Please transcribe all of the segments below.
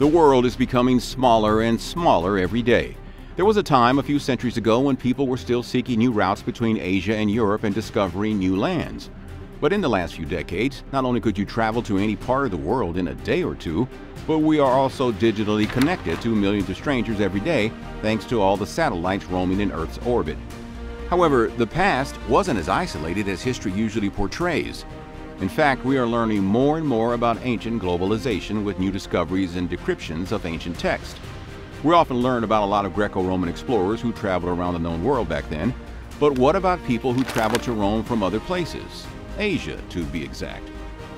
The world is becoming smaller and smaller every day. There was a time a few centuries ago when people were still seeking new routes between Asia and Europe and discovering new lands. But in the last few decades, not only could you travel to any part of the world in a day or two, but we are also digitally connected to millions of strangers every day thanks to all the satellites roaming in Earth's orbit. However, the past wasn't as isolated as history usually portrays. In fact, we are learning more and more about ancient globalization with new discoveries and decryptions of ancient text. We often learn about a lot of Greco-Roman explorers who traveled around the known world back then, but what about people who traveled to Rome from other places? Asia, to be exact.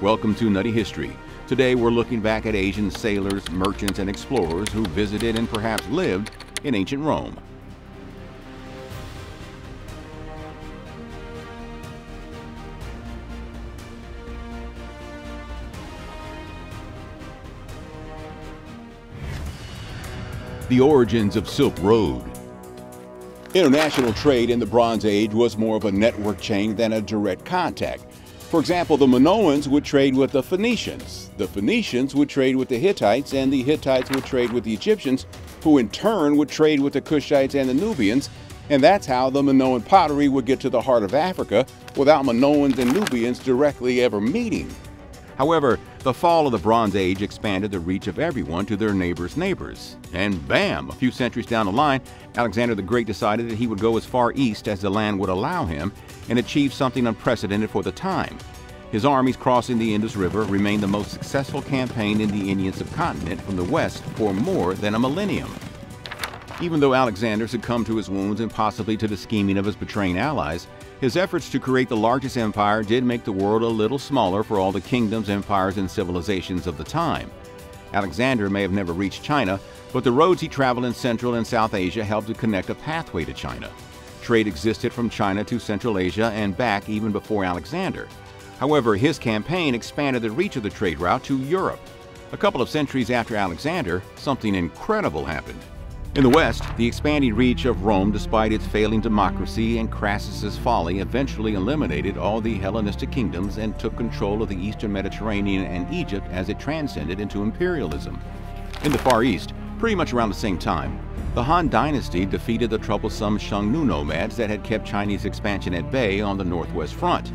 Welcome to Nutty History. Today we're looking back at Asian sailors, merchants, and explorers who visited and perhaps lived in ancient Rome. The origins of Silk Road. International trade in the Bronze Age was more of a network chain than a direct contact. For example, the Minoans would trade with the Phoenicians would trade with the Hittites, and the Hittites would trade with the Egyptians, who in turn would trade with the Kushites and the Nubians, and that's how the Minoan pottery would get to the heart of Africa without Minoans and Nubians directly ever meeting. However, the fall of the Bronze Age expanded the reach of everyone to their neighbors' neighbors. And bam! A few centuries down the line, Alexander the Great decided that he would go as far east as the land would allow him and achieve something unprecedented for the time. His armies crossing the Indus River remained the most successful campaign in the Indian subcontinent from the west for more than a millennium. Even though Alexander succumbed to his wounds and possibly to the scheming of his betraying allies, his efforts to create the largest empire did make the world a little smaller for all the kingdoms, empires, and civilizations of the time. Alexander may have never reached China, but the roads he traveled in Central and South Asia helped to connect a pathway to China. Trade existed from China to Central Asia and back even before Alexander. However, his campaign expanded the reach of the trade route to Europe. A couple of centuries after Alexander, something incredible happened. In the West, the expanding reach of Rome, despite its failing democracy and Crassus's folly, eventually eliminated all the Hellenistic kingdoms and took control of the Eastern Mediterranean and Egypt as it transcended into imperialism. In the Far East, pretty much around the same time, the Han Dynasty defeated the troublesome Xiongnu nomads that had kept Chinese expansion at bay on the Northwest Front.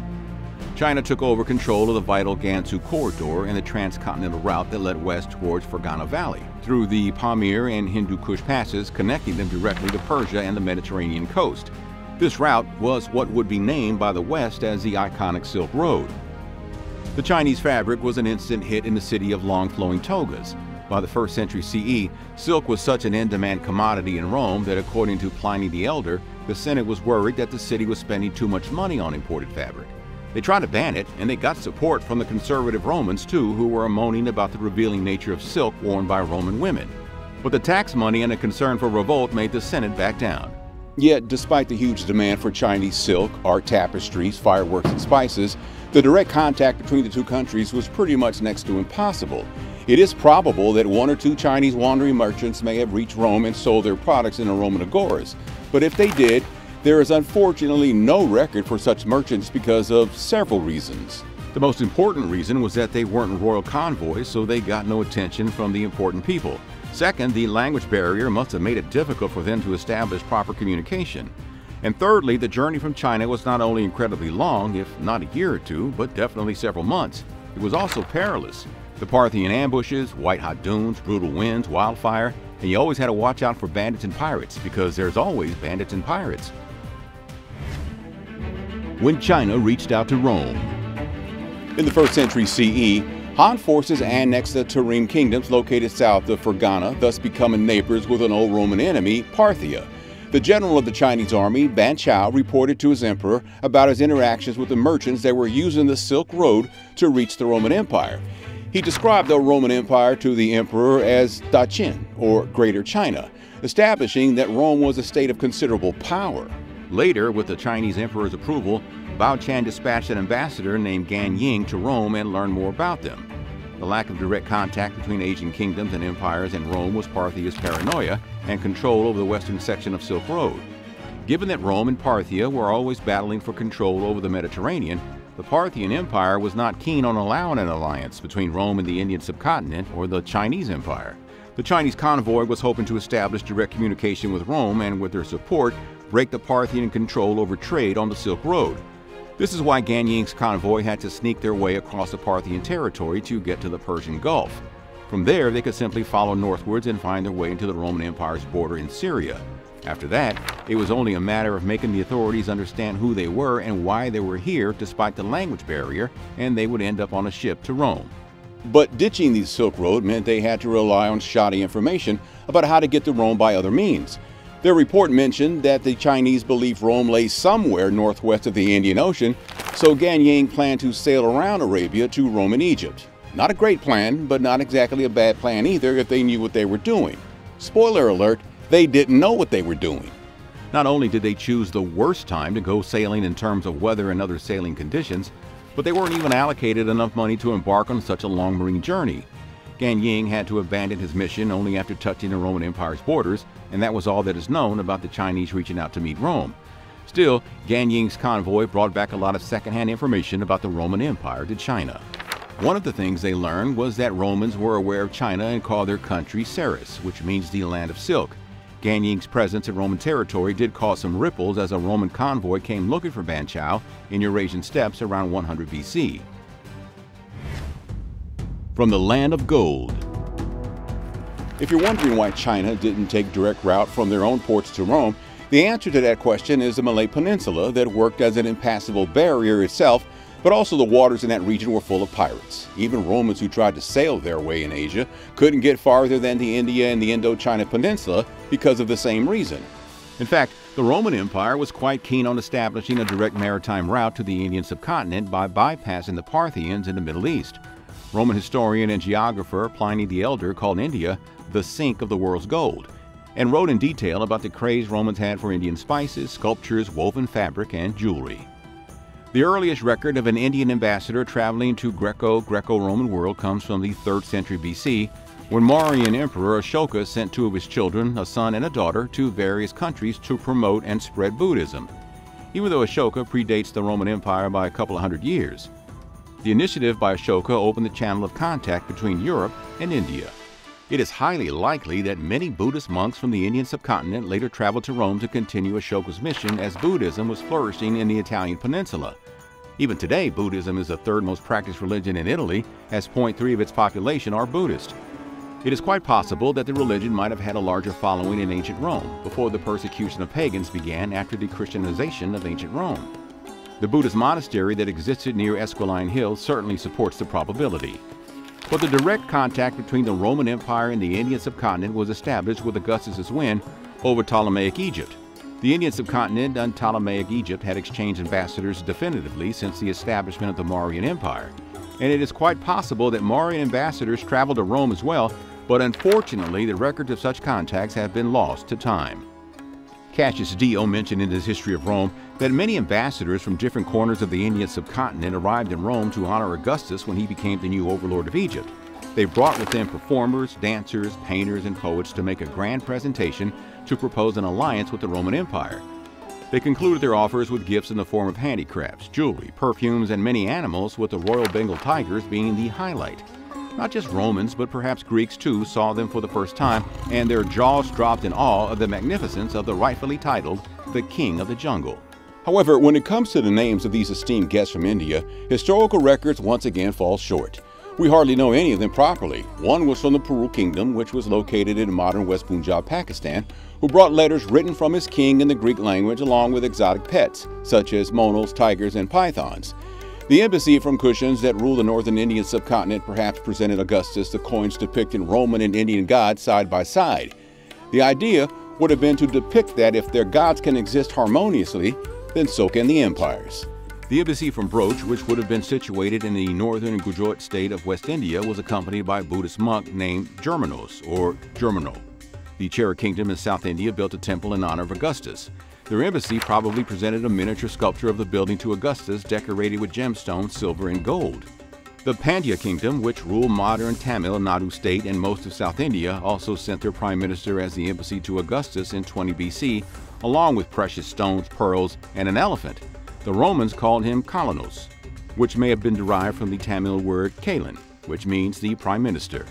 China took over control of the vital Gansu Corridor and the transcontinental route that led west towards Fergana Valley, through the Pamir and Hindu Kush passes connecting them directly to Persia and the Mediterranean coast. This route was what would be named by the West as the iconic Silk Road. The Chinese fabric was an instant hit in the city of long-flowing togas. By the 1st century CE, silk was such an in-demand commodity in Rome that, according to Pliny the Elder, the Senate was worried that the city was spending too much money on imported fabric. They tried to ban it, and they got support from the conservative Romans too, who were moaning about the revealing nature of silk worn by Roman women. But the tax money and a concern for revolt made the Senate back down. Yet, despite the huge demand for Chinese silk, art tapestries, fireworks, and spices, the direct contact between the two countries was pretty much next to impossible. It is probable that one or two Chinese wandering merchants may have reached Rome and sold their products in the Roman agoras, but if they did, there is unfortunately no record for such merchants because of several reasons. The most important reason was that they weren't royal convoys, so they got no attention from the important people. Second, the language barrier must have made it difficult for them to establish proper communication. And thirdly, the journey from China was not only incredibly long, if not a year or two, but definitely several months. It was also perilous. The Parthian ambushes, white-hot dunes, brutal winds, wildfire, and you always had to watch out for bandits and pirates, because there's always bandits and pirates. When China reached out to Rome. In the 1st century CE, Han forces annexed the Tarim Kingdoms located south of Fergana, thus becoming neighbors with an old Roman enemy, Parthia. The general of the Chinese army, Ban Chao, reported to his emperor about his interactions with the merchants that were using the Silk Road to reach the Roman Empire. He described the Roman Empire to the emperor as Daqin, or Greater China, establishing that Rome was a state of considerable power. Later, with the Chinese emperor's approval, Bao Chan dispatched an ambassador named Gan Ying to Rome and learned more about them. The lack of direct contact between Asian kingdoms and empires and Rome was Parthia's paranoia and control over the western section of Silk Road. Given that Rome and Parthia were always battling for control over the Mediterranean, the Parthian Empire was not keen on allowing an alliance between Rome and the Indian subcontinent or the Chinese Empire. The Chinese convoy was hoping to establish direct communication with Rome and, with their support, break the Parthian control over trade on the Silk Road. This is why Gan Ying's convoy had to sneak their way across the Parthian territory to get to the Persian Gulf. From there, they could simply follow northwards and find their way into the Roman Empire's border in Syria. After that, it was only a matter of making the authorities understand who they were and why they were here despite the language barrier, and they would end up on a ship to Rome. But ditching the Silk Road meant they had to rely on shoddy information about how to get to Rome by other means. Their report mentioned that the Chinese believed Rome lay somewhere northwest of the Indian Ocean, so Gan Ying planned to sail around Arabia to Rome and Egypt. Not a great plan, but not exactly a bad plan either if they knew what they were doing. Spoiler alert, they didn't know what they were doing. Not only did they choose the worst time to go sailing in terms of weather and other sailing conditions, but they weren't even allocated enough money to embark on such a long marine journey. Gan Ying had to abandon his mission only after touching the Roman Empire's borders, and that was all that is known about the Chinese reaching out to meet Rome. Still, Gan Ying's convoy brought back a lot of secondhand information about the Roman Empire to China. One of the things they learned was that Romans were aware of China and called their country Ceres, which means the land of silk. Gan Ying's presence in Roman territory did cause some ripples as a Roman convoy came looking for Ban Chao in Eurasian steppes around 100 BC. From the land of gold. If you're wondering why China didn't take direct route from their own ports to Rome, the answer to that question is the Malay Peninsula that worked as an impassable barrier itself, but also the waters in that region were full of pirates. Even Romans who tried to sail their way in Asia couldn't get farther than to India and the Indochina Peninsula because of the same reason. In fact, the Roman Empire was quite keen on establishing a direct maritime route to the Indian subcontinent by bypassing the Parthians in the Middle East. Roman historian and geographer Pliny the Elder called India the sink of the world's gold, and wrote in detail about the craze Romans had for Indian spices, sculptures, woven fabric, and jewelry. The earliest record of an Indian ambassador traveling to Greco-Roman world comes from the 3rd century BC, when Mauryan Emperor Ashoka sent two of his children, a son and a daughter, to various countries to promote and spread Buddhism, even though Ashoka predates the Roman Empire by a couple of hundred years. The initiative by Ashoka opened the channel of contact between Europe and India. It is highly likely that many Buddhist monks from the Indian subcontinent later traveled to Rome to continue Ashoka's mission as Buddhism was flourishing in the Italian peninsula. Even today, Buddhism is the third most practiced religion in Italy, as 0.3% of its population are Buddhist. It is quite possible that the religion might have had a larger following in ancient Rome before the persecution of pagans began after the Christianization of ancient Rome. The Buddhist monastery that existed near Esquiline Hill certainly supports the probability. But the direct contact between the Roman Empire and the Indian subcontinent was established with Augustus's win over Ptolemaic Egypt. The Indian subcontinent and Ptolemaic Egypt had exchanged ambassadors definitively since the establishment of the Mauryan Empire, and it is quite possible that Mauryan ambassadors traveled to Rome as well, but unfortunately the records of such contacts have been lost to time. Cassius Dio mentioned in his History of Rome that many ambassadors from different corners of the Indian subcontinent arrived in Rome to honor Augustus when he became the new overlord of Egypt. They brought with them performers, dancers, painters, and poets to make a grand presentation to propose an alliance with the Roman Empire. They concluded their offers with gifts in the form of handicrafts, jewelry, perfumes, and many animals, with the royal Bengal tigers being the highlight. Not just Romans, but perhaps Greeks too, saw them for the first time, and their jaws dropped in awe of the magnificence of the rightfully titled, the King of the Jungle. However, when it comes to the names of these esteemed guests from India, historical records once again fall short. We hardly know any of them properly. One was from the Perul Kingdom, which was located in modern West Punjab, Pakistan, who brought letters written from his king in the Greek language along with exotic pets, such as monos, tigers, and pythons. The embassy from Kushans that ruled the northern Indian subcontinent perhaps presented Augustus the coins depicting Roman and Indian gods side by side. The idea would have been to depict that if their gods can exist harmoniously, then so can the empires. The embassy from Broach, which would have been situated in the northern Gujarat state of West India, was accompanied by a Buddhist monk named Germanos or Germano. The Chera kingdom in South India built a temple in honor of Augustus. Their embassy probably presented a miniature sculpture of the building to Augustus decorated with gemstones, silver, and gold. The Pandya kingdom, which ruled modern Tamil Nadu state and most of South India, also sent their prime minister as the embassy to Augustus in 20 BC, along with precious stones, pearls, and an elephant. The Romans called him Kalanos, which may have been derived from the Tamil word Kalan, which means the prime minister.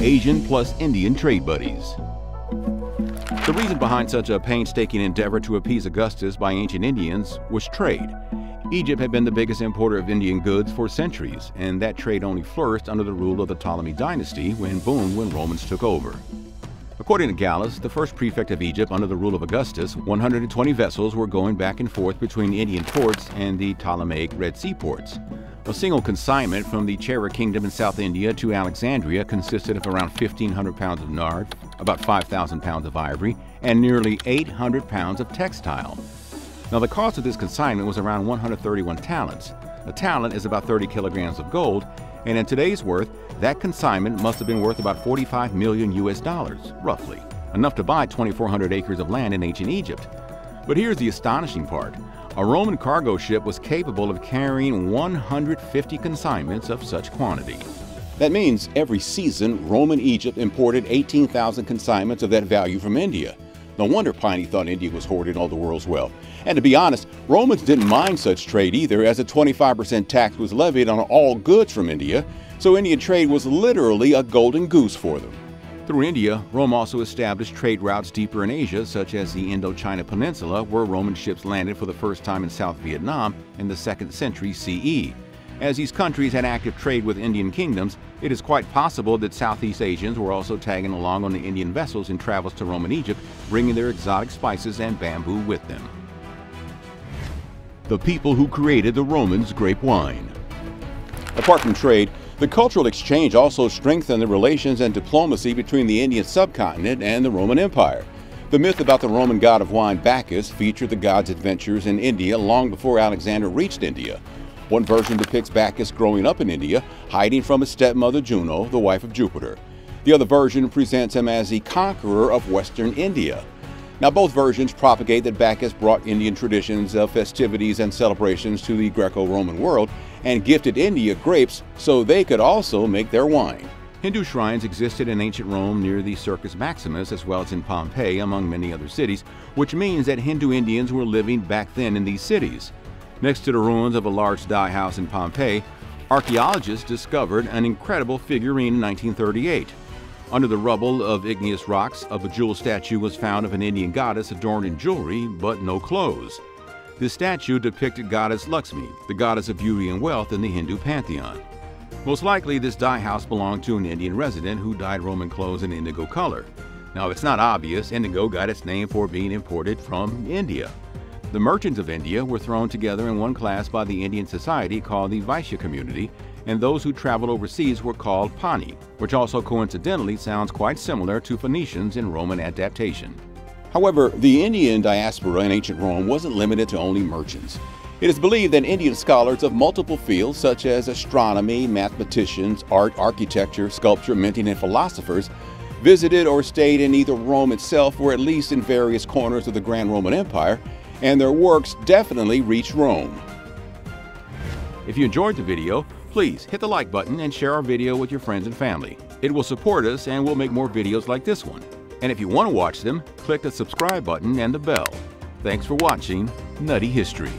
Asian plus Indian trade buddies. The reason behind such a painstaking endeavor to appease Augustus by ancient Indians was trade. Egypt had been the biggest importer of Indian goods for centuries, and that trade only flourished under the rule of the Ptolemy dynasty when boomed when Romans took over. According to Gallus, the first prefect of Egypt under the rule of Augustus, 120 vessels were going back and forth between Indian ports and the Ptolemaic Red Sea ports. A single consignment from the Chera kingdom in South India to Alexandria consisted of around 1,500 pounds of nard, about 5,000 pounds of ivory, and nearly 800 pounds of textile. Now, the cost of this consignment was around 131 talents. A talent is about 30 kilograms of gold, and in today's worth, that consignment must have been worth about $45 million US, roughly, enough to buy 2,400 acres of land in ancient Egypt. But here's the astonishing part. A Roman cargo ship was capable of carrying 150 consignments of such quantity. That means every season, Roman Egypt imported 18,000 consignments of that value from India. No wonder Pliny thought India was hoarding all the world's wealth. And to be honest, Romans didn't mind such trade either, as a 25% tax was levied on all goods from India, so Indian trade was literally a golden goose for them. Through India, Rome also established trade routes deeper in Asia, such as the Indochina Peninsula, where Roman ships landed for the first time in South Vietnam in the 2nd century CE. As these countries had active trade with Indian kingdoms, it is quite possible that Southeast Asians were also tagging along on the Indian vessels in travels to Roman Egypt, bringing their exotic spices and bamboo with them. The people who created the Romans' grape wine. Apart from trade, the cultural exchange also strengthened the relations and diplomacy between the Indian subcontinent and the Roman Empire. The myth about the Roman god of wine Bacchus featured the god's adventures in India long before Alexander reached India. One version depicts Bacchus growing up in India, hiding from his stepmother Juno, the wife of Jupiter. The other version presents him as the conqueror of Western India. Now, both versions propagate that Bacchus brought Indian traditions of festivities and celebrations to the Greco-Roman world and gifted India grapes so they could also make their wine. Hindu shrines existed in ancient Rome near the Circus Maximus, as well as in Pompeii, among many other cities, which means that Hindu Indians were living back then in these cities. Next to the ruins of a large dye house in Pompeii, archaeologists discovered an incredible figurine in 1938. Under the rubble of igneous rocks, a bejeweled statue was found of an Indian goddess adorned in jewelry, but no clothes. This statue depicted goddess Lakshmi, the goddess of beauty and wealth in the Hindu pantheon. Most likely, this dye house belonged to an Indian resident who dyed Roman clothes in indigo color. Now, if it's not obvious, indigo got its name for being imported from India. The merchants of India were thrown together in one class by the Indian society called the Vaishya community, and those who traveled overseas were called Pani, which also coincidentally sounds quite similar to Phoenicians in Roman adaptation. However, the Indian diaspora in ancient Rome wasn't limited to only merchants. It is believed that Indian scholars of multiple fields, such as astronomy, mathematicians, art, architecture, sculpture, minting, and philosophers, visited or stayed in either Rome itself or at least in various corners of the Grand Roman Empire, and their works definitely reached Rome. If you enjoyed the video, please hit the like button and share our video with your friends and family. It will support us and we'll make more videos like this one. And if you want to watch them, click the subscribe button and the bell. Thanks for watching Nutty History.